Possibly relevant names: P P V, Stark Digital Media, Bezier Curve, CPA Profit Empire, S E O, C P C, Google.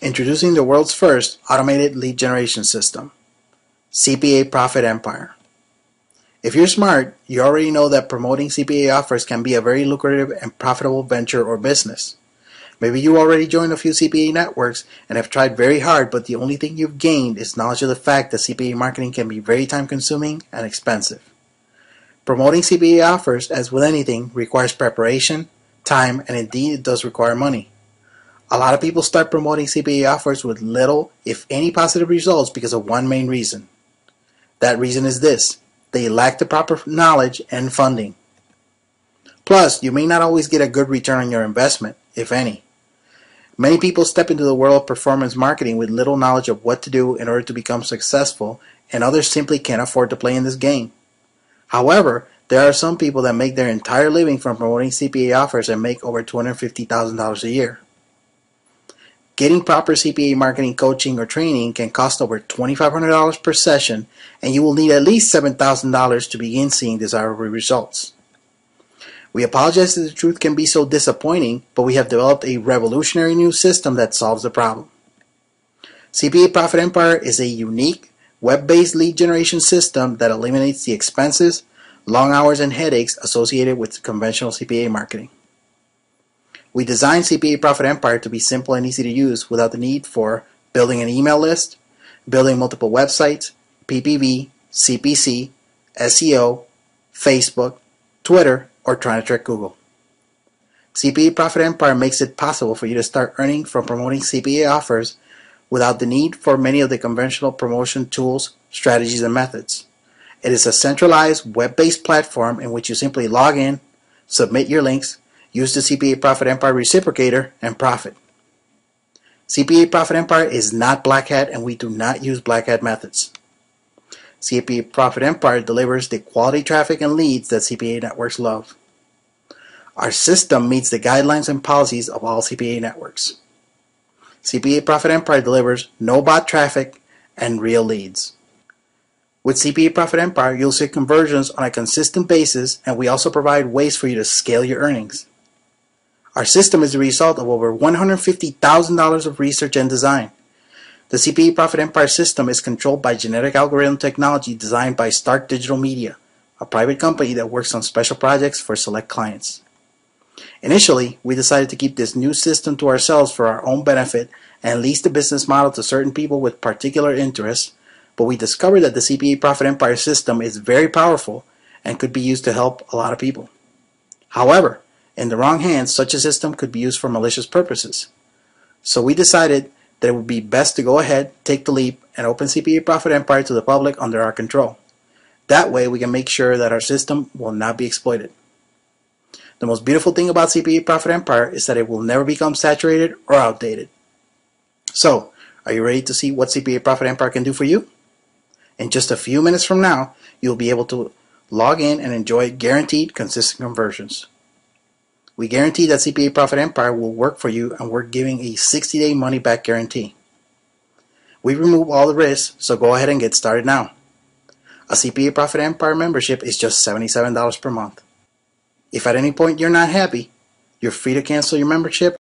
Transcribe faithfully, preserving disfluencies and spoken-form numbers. Introducing the world's first automated lead generation system, C P A Profit Empire. If you're smart, you already know that promoting C P A offers can be a very lucrative and profitable venture or business. Maybe you already joined a few C P A networks and have tried very hard, but the only thing you've gained is knowledge of the fact that C P A marketing can be very time-consuming and expensive. Promoting C P A offers, as with anything, requires preparation, time, and indeed it does require money. A lot of people start promoting C P A offers with little, if any, positive results because of one main reason. That reason is this: they lack the proper knowledge and funding. Plus, you may not always get a good return on your investment, if any. Many people step into the world of performance marketing with little knowledge of what to do in order to become successful, and others simply can't afford to play in this game. However, there are some people that make their entire living from promoting C P A offers and make over two hundred fifty thousand dollars a year. Getting proper C P A marketing coaching or training can cost over twenty-five hundred dollars per session, and you will need at least seven thousand dollars to begin seeing desirable results. We apologize that the truth can be so disappointing, but we have developed a revolutionary new system that solves the problem. C P A Profit Empire is a unique, web-based lead generation system that eliminates the expenses, long hours, and headaches associated with conventional C P A marketing. We designed C P A Profit Empire to be simple and easy to use without the need for building an email list, building multiple websites, P P V, C P C, S E O, Facebook, Twitter, or trying to trick Google. C P A Profit Empire makes it possible for you to start earning from promoting C P A offers without the need for many of the conventional promotion tools, strategies, and methods. It is a centralized web-based platform in which you simply log in, submit your links, use the C P A Profit Empire reciprocator, and profit. C P A Profit Empire is not Black Hat, and we do not use Black Hat methods. C P A Profit Empire delivers the quality traffic and leads that C P A networks love. Our system meets the guidelines and policies of all C P A networks. C P A Profit Empire delivers no bot traffic and real leads. With C P A Profit Empire, you'll see conversions on a consistent basis, and we also provide ways for you to scale your earnings. Our system is the result of over one hundred fifty thousand dollars of research and design. The C P A Profit Empire system is controlled by genetic algorithm technology designed by Stark Digital Media, a private company that works on special projects for select clients. Initially, we decided to keep this new system to ourselves for our own benefit and lease the business model to certain people with particular interests, but we discovered that the C P A Profit Empire system is very powerful and could be used to help a lot of people. However, in the wrong hands, such a system could be used for malicious purposes. So we decided that it would be best to go ahead, take the leap, and open C P A Profit Empire to the public under our control. That way we can make sure that our system will not be exploited. The most beautiful thing about C P A Profit Empire is that it will never become saturated or outdated. So, are you ready to see what C P A Profit Empire can do for you? In just a few minutes from now, you'll be able to log in and enjoy guaranteed, consistent conversions. We guarantee that C P A Profit Empire will work for you, and we're giving a sixty day money-back guarantee. We remove all the risks, so go ahead and get started now. A C P A Profit Empire membership is just seventy-seven dollars per month. If at any point you're not happy, you're free to cancel your membership